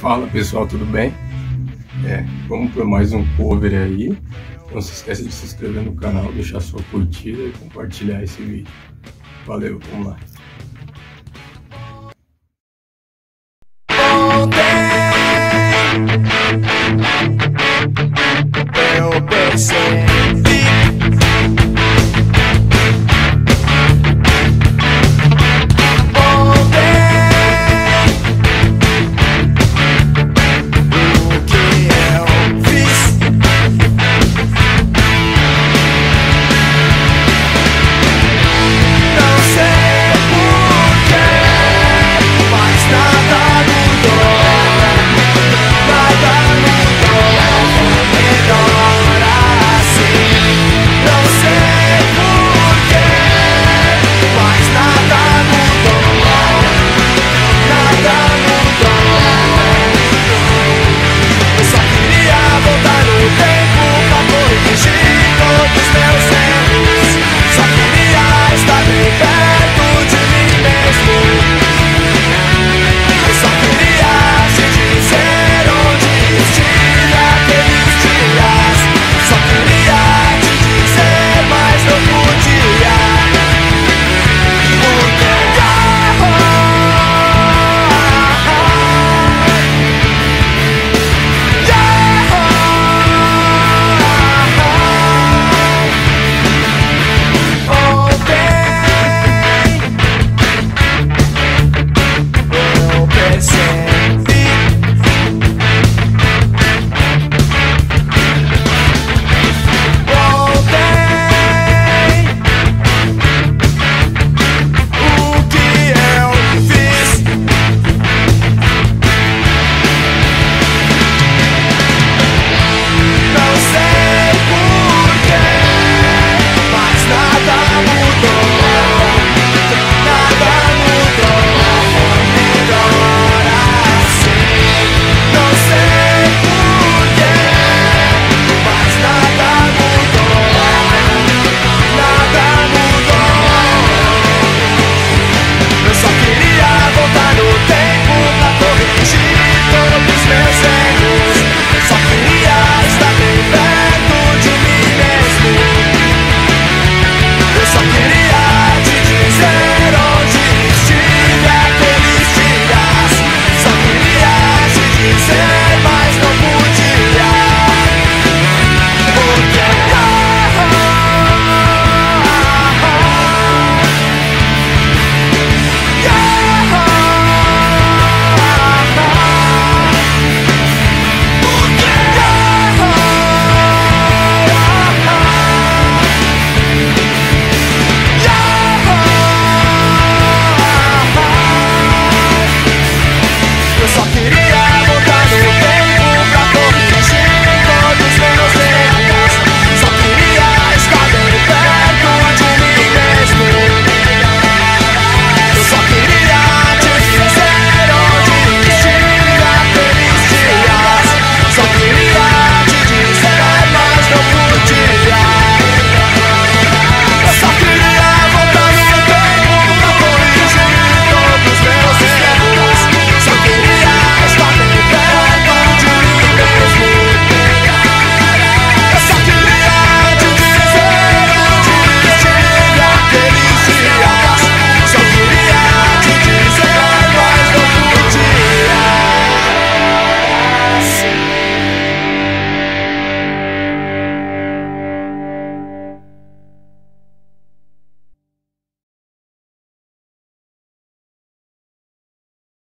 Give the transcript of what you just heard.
Fala pessoal, tudo bem? Vamos para mais um cover aí. Não se esqueça de se inscrever no canal, deixar sua curtida e compartilhar esse vídeo. Valeu, vamos lá.